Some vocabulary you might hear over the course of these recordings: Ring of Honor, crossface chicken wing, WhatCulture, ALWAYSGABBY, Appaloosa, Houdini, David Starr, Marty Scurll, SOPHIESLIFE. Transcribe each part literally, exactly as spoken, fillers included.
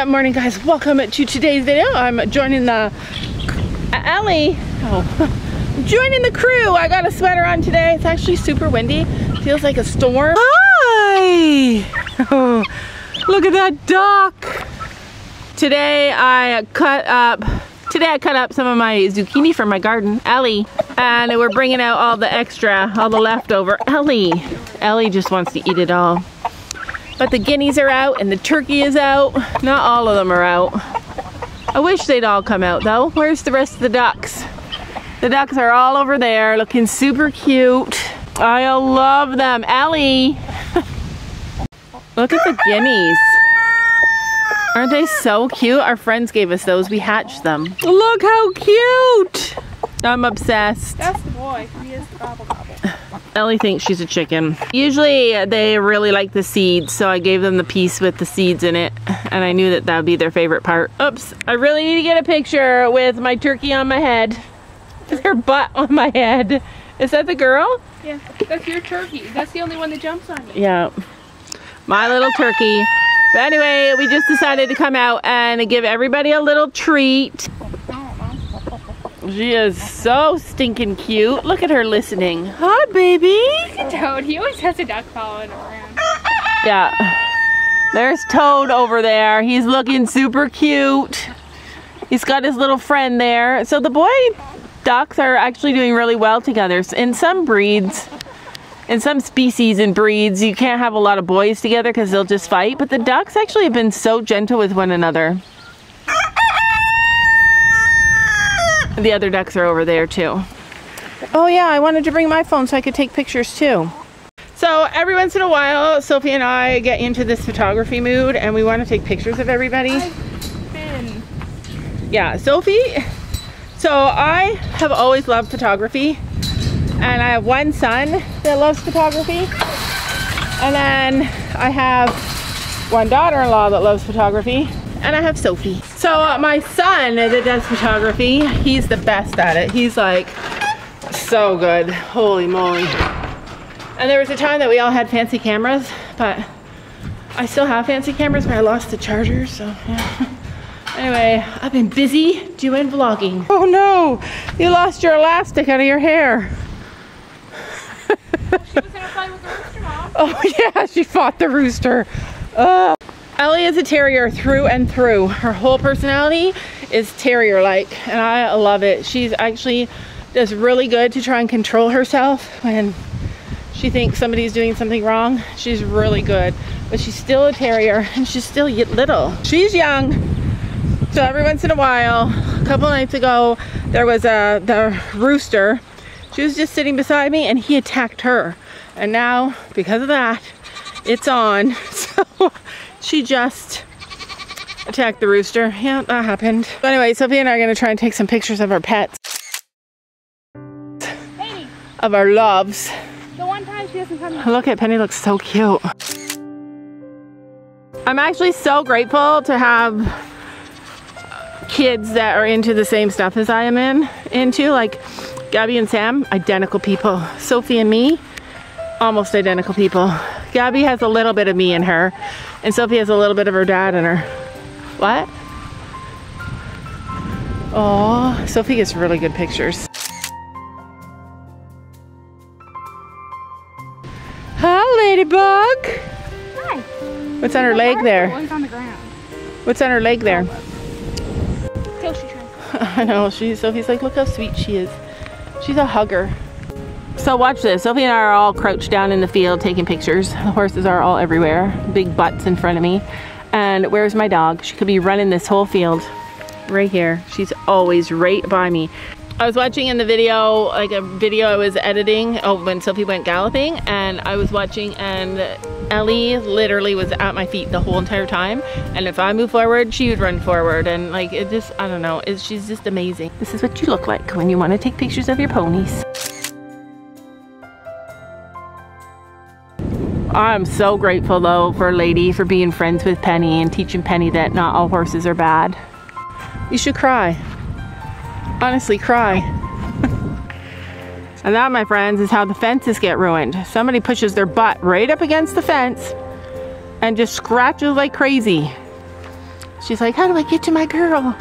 Good morning, guys. Welcome to today's video. I'm joining the alley. Oh, I'm joining the crew. I got a sweater on today. It's actually super windy. Feels like a storm. Hi! Oh, look at that duck. Today I cut up. Today I cut up some of my zucchini from my garden, Ellie, and we're bringing out all the extra, all the leftover. Ellie, Ellie just wants to eat it all. But the guineas are out and the turkey is out. Not all of them are out. I wish they'd all come out though. Where's the rest of the ducks? The ducks are all over there looking super cute. I love them. Ellie! Look at the guineas. Aren't they so cute? Our friends gave us those. We hatched them. Look how cute! I'm obsessed. That's the boy. He is the gobble gobble. Ellie thinks she's a chicken. Usually they really like the seeds, so I gave them the piece with the seeds in it, and I knew that that would be their favorite part. Oops, I really need to get a picture with my turkey on my head. With her butt on my head. Is that the girl? Yeah, that's your turkey. That's the only one that jumps on you. Yeah. My little turkey. But anyway, we just decided to come out and give everybody a little treat. She is so stinking cute. Look at her listening. Hi, baby. Look at Toad. He always has a duck following around. Yeah. There's Toad over there. He's looking super cute. He's got his little friend there. So the boy ducks are actually doing really well together. In some breeds, in some species and breeds, you can't have a lot of boys together because they'll just fight. But the ducks actually have been so gentle with one another. The other ducks are over there too. Oh yeah, I wanted to bring my phone so I could take pictures too. So every once in a while, Sophie and I get into this photography mood and we want to take pictures of everybody. I've been. Yeah, Sophie. So I have always loved photography and I have one son that loves photography. And then I have one daughter-in-law that loves photography. And I have Sophie. So uh, my son that does photography, he's the best at it. He's like so good, holy moly. And there was a time that we all had fancy cameras, but I still have fancy cameras, but I lost the charger, so yeah. Anyway, I've been busy doing vlogging. Oh no, you lost your elastic out of your hair. She was gonna fight with the rooster, Mom. Oh yeah, she fought the rooster. Uh, Ellie is a terrier through and through. Her whole personality is terrier-like, and I love it. She's actually does really good to try and control herself when she thinks somebody's doing something wrong. She's really good, but she's still a terrier, and she's still little. She's young, so every once in a while, a couple nights ago, there was a, the rooster. She was just sitting beside me, and he attacked her. And now, because of that, it's on. So. She just attacked the rooster. Yeah, that happened. But anyway, Sophie and I are gonna try and take some pictures of our pets. Penny. Of our loves. The one time she doesn't come. Look at Penny, looks so cute. I'm actually so grateful to have kids that are into the same stuff as I am in, into. Like Gabby and Sam, identical people. Sophie and me, almost identical people. Gabby has a little bit of me in her, and Sophie has a little bit of her dad in her. What? Oh, Sophie gets really good pictures. Hi, ladybug. Hi. What's on her leg there? One's on the ground. What's on her leg there? Till she tries. I know. She Sophie's like, look how sweet she is. She's a hugger. So watch this, Sophie and I are all crouched down in the field taking pictures. The horses are all everywhere, big butts in front of me. And where's my dog? She could be running this whole field right here. She's always right by me. I was watching in the video, like a video I was editing, oh, when Sophie went galloping, and I was watching and Ellie literally was at my feet the whole entire time. And if I moved forward, she would run forward. And like, it just, I don't know, it's, she's just amazing. This is what you look like when you want to take pictures of your ponies. I'm so grateful though for Lady for being friends with Penny and teaching Penny that not all horses are bad. You should cry. Honestly, cry. And that, my friends, is how the fences get ruined. Somebody pushes their butt right up against the fence and just scratches like crazy. She's like, how do I get to my girl?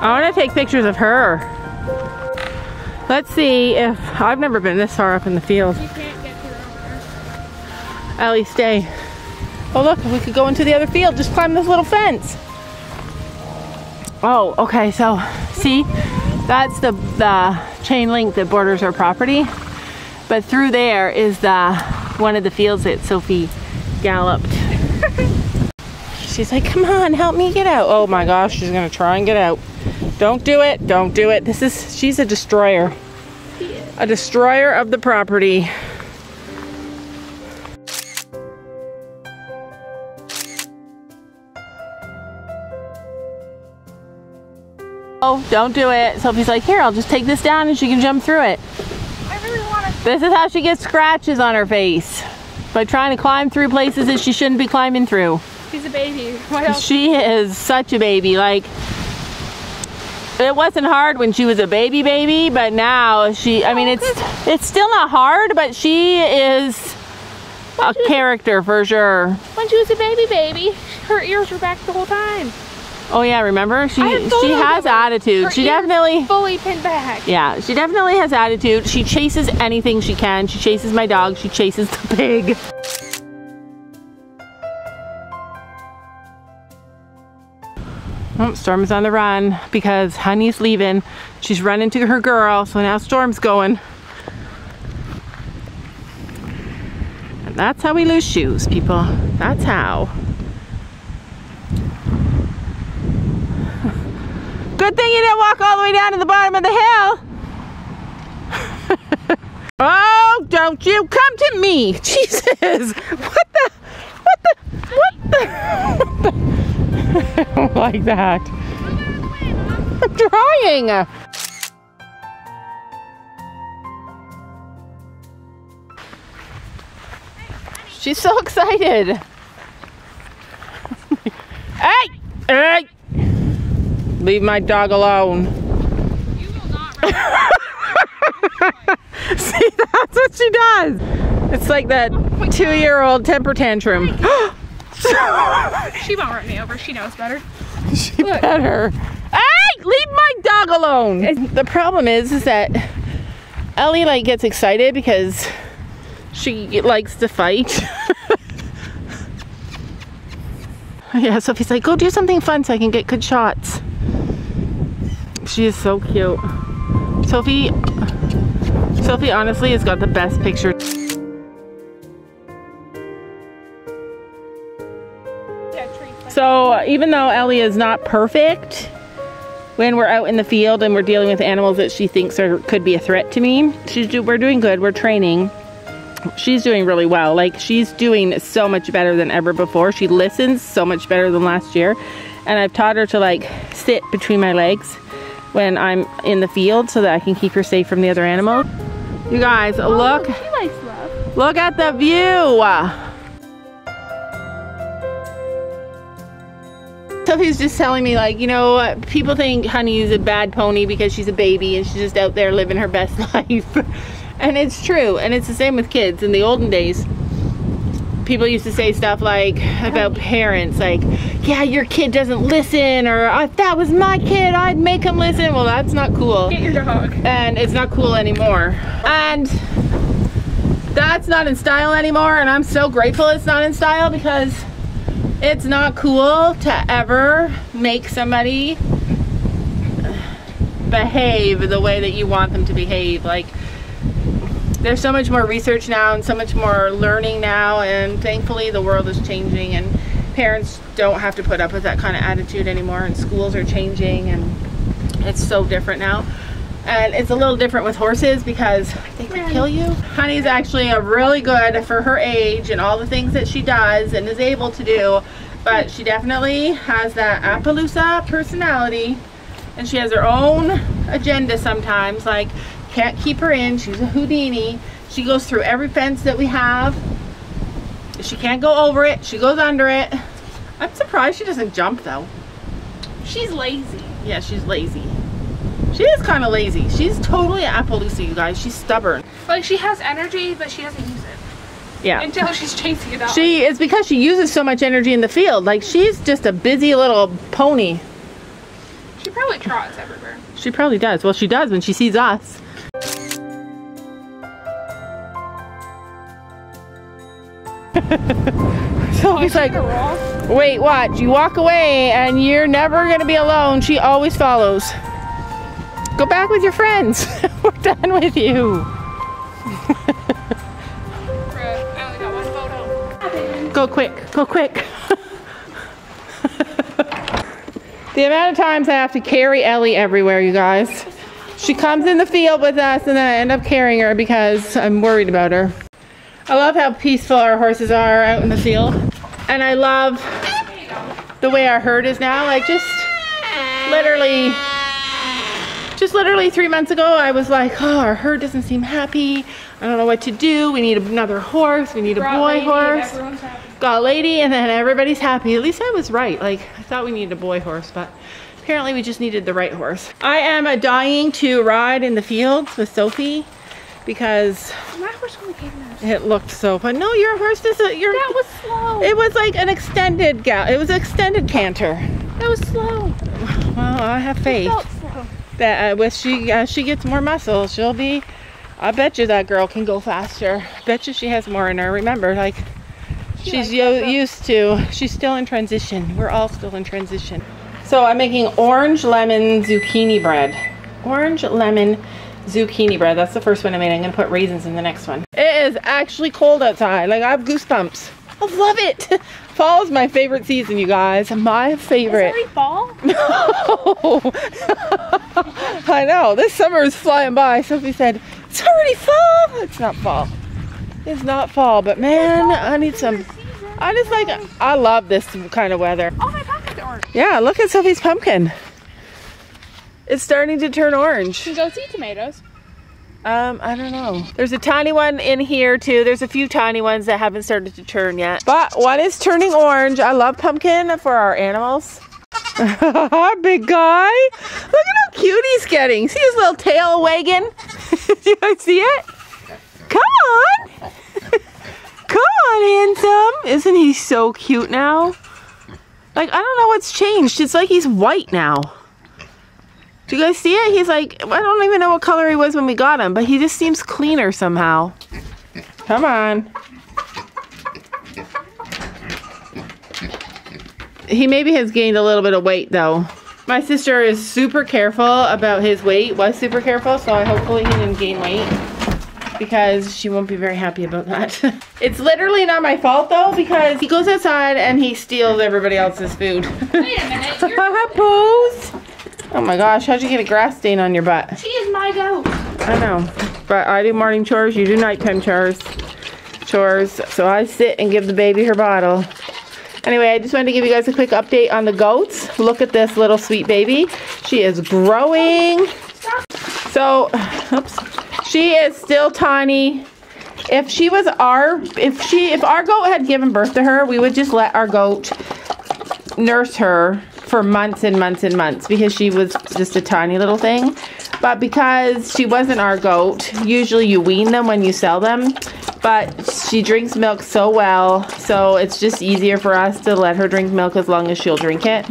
I want to take pictures of her. Let's see if, I've never been this far up in the field. You can't get to her over. Ellie, stay. Oh look, we could go into the other field. Just climb this little fence. Oh, okay, so see, that's the, the chain link that borders our property. But through there is the one of the fields that Sophie galloped. She's like, come on, help me get out. Oh my gosh, she's gonna try and get out. Don't do it, don't do it. This is, she's a destroyer. She is. A destroyer of the property. Oh, don't do it. Sophie's like, here, I'll just take this down and she can jump through it. I really want to. This is how she gets scratches on her face. By trying to climb through places that she shouldn't be climbing through. She's a baby. What else? She is such a baby. Like, it wasn't hard when she was a baby baby, but now she, I mean, it's it's still not hard, but she is a character for sure. When she was a baby baby, her ears were back the whole time. Oh yeah, remember? She she has attitude. She definitely fully pinned back. Yeah, she definitely has attitude. She chases anything she can. She chases my dog. She chases the pig. Oh, Storm is on the run because Honey's leaving. She's running to her girl, so now Storm's going. And that's how we lose shoes, people. That's how. Good thing you didn't walk all the way down to the bottom of the hill. Oh, don't you come to me. Jesus. What the? What the? What the? What the? I don't like that. I'm trying. She's so excited. Hey! Hey! Leave my dog alone. You will not run. See, that's what she does. It's like that two-year-old temper tantrum. She won't run me over. She knows better. She Look. better. Hey, leave my dog alone. And the problem is, is that Ellie like gets excited because she likes to fight. Yeah, Sophie's like, go do something fun so I can get good shots. She is so cute. Sophie, Sophie honestly has got the best picture. So even though Ellie is not perfect, when we're out in the field and we're dealing with animals that she thinks are, could be a threat to me, she's do, we're doing good, we're training. She's doing really well. Like, she's doing so much better than ever before. She listens so much better than last year. And I've taught her to like sit between my legs when I'm in the field so that I can keep her safe from the other animals. You guys, oh, look, she likes love. Look at the view. Sophie's just telling me, like, you know, people think Honey is a bad pony because she's a baby and she's just out there living her best life. And it's true. And it's the same with kids. In the olden days, people used to say stuff like about parents, like, yeah, your kid doesn't listen, or if that was my kid, I'd make him listen. Well, that's not cool. Get your dog. And it's not cool anymore. And that's not in style anymore. And I'm so grateful it's not in style, because it's not cool to ever make somebody behave the way that you want them to behave. Like, there's so much more research now and so much more learning now, and thankfully the world is changing and parents don't have to put up with that kind of attitude anymore, and schools are changing and it's so different now. And it's a little different with horses because they could kill you. Honey's actually a really good for her age and all the things that she does and is able to do, but she definitely has that Appaloosa personality, and she has her own agenda sometimes. Like, can't keep her in. She's a Houdini. She goes through every fence that we have. She can't go over it. She goes under it. I'm surprised she doesn't jump though. She's lazy. Yeah, she's lazy. She is kind of lazy. She's totally Appaloosa, you guys. She's stubborn. Like, she has energy, but she doesn't use it. Yeah. Until she's chasing it out. She, it's because she uses so much energy in the field. Like, she's just a busy little pony. She probably trots everywhere. She probably does. Well, she does when she sees us. Sophie's like, wait, watch. You walk away and you're never going to be alone. She always follows. Go back with your friends. We're done with you. Go quick, go quick. The amount of times I have to carry Ellie everywhere, you guys. She comes in the field with us and then I end up carrying her because I'm worried about her. I love how peaceful our horses are out in the field. And I love the way our herd is now. Like just literally, just literally three months ago, I was like, oh, our herd doesn't seem happy. I don't know what to do. We need another horse. We need a boy horse. Got a lady and then everybody's happy. At least I was right. Like I thought we needed a boy horse, but apparently we just needed the right horse. I am a dying to ride in the fields with Sophie because my horse only came out. It looked so fun. No, your horse is a, your that was slow. It was like an extended gal. It was an extended canter. That was slow. Well, I have faith that uh, with she uh, she gets more muscle, she'll be. I bet you that girl can go faster. Bet you she has more in her. Remember, like she she's used to. She's still in transition. We're all still in transition. So I'm making orange lemon zucchini bread. Orange lemon zucchini bread. That's the first one I made. I'm gonna put raisins in the next one. It is actually cold outside. Like I have goosebumps. I love it. Fall is my favorite season, you guys. My favorite. Is it fall? No. I know. This summer is flying by. Sophie said, it's already fall. It's not fall. It's not fall, but man, I need some. I just like, I love this kind of weather. Oh, my pumpkin's orange. Yeah, look at Sophie's pumpkin. It's starting to turn orange. You can go see tomatoes. Um, I don't know. There's a tiny one in here too. There's a few tiny ones that haven't started to turn yet. But one is turning orange. I love pumpkin for our animals. Big guy. Look at how cute he's getting. See his little tail wagging? Do I see it? Come on. Come on, handsome. Isn't he so cute now? Like, I don't know what's changed. It's like he's white now. Do you guys see it? He's like, I don't even know what color he was when we got him, but he just seems cleaner somehow. Come on. He maybe has gained a little bit of weight though. My sister is super careful about his weight, was super careful, so I hopefully he didn't gain weight because she won't be very happy about that. It's literally not my fault though because he goes outside and he steals everybody else's food. Wait a minute. You're Pose. Oh my gosh, how'd you get a grass stain on your butt? She is my goat. I know, but I do morning chores, you do nighttime chores. Chores, so I sit and give the baby her bottle. Anyway, I just wanted to give you guys a quick update on the goats. Look at this little sweet baby. She is growing. So, oops. She is still tiny. If she was our, if she, if our goat had given birth to her, we would just let our goat nurse her for months and months and months because she was just a tiny little thing. But because she wasn't our goat, usually you wean them when you sell them, but she drinks milk so well, so it's just easier for us to let her drink milk as long as she'll drink it.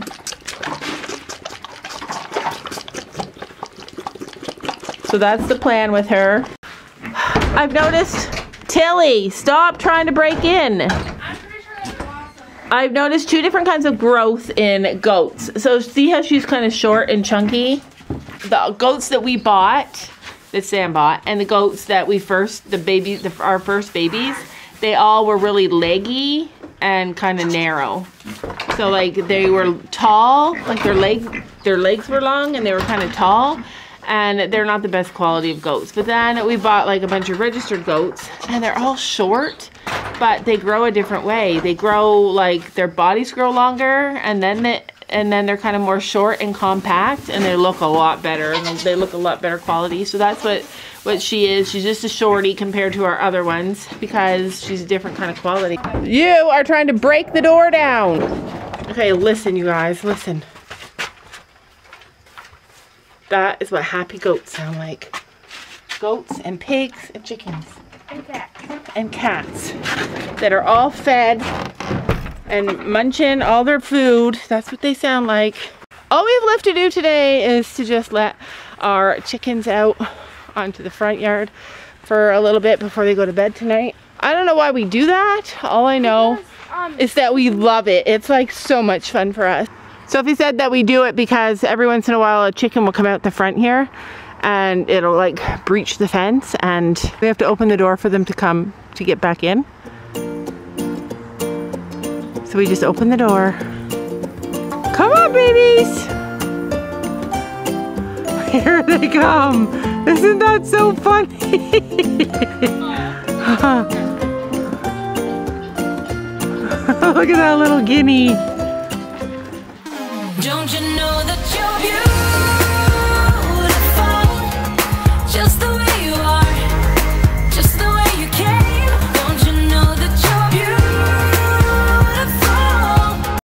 So that's the plan with her. I've noticed, Tilly, stop trying to break in. I've noticed two different kinds of growth in goats. So see how she's kind of short and chunky? The goats that we bought, that Sam bought, and the goats that we first, the baby, the, our first babies, they all were really leggy and kind of narrow. So like they were tall, like their legs, their legs were long and they were kind of tall. And they're not the best quality of goats. But then we bought like a bunch of registered goats and they're all short, but they grow a different way. They grow like their bodies grow longer and then they, and then they're kind of more short and compact and they look a lot better and they look a lot better quality. So that's what, what she is. She's just a shorty compared to our other ones because she's a different kind of quality. You are trying to break the door down. Okay, listen you guys, listen. That is what happy goats sound like. Goats and pigs and chickens. And cats. and cats that are all fed and munching all their food. That's what they sound like. All we have left to do today is to just let our chickens out onto the front yard for a little bit before they go to bed tonight. I don't know why we do that. All I know because, um, is that we love it. It's like so much fun for us. Sophie said that we do it because every once in a while a chicken will come out the front here and it'll like breach the fence and we have to open the door for them to come to get back in. So we just open the door. Come on, babies! Here they come! Isn't that so funny? Look at that little guinea. Don't you know?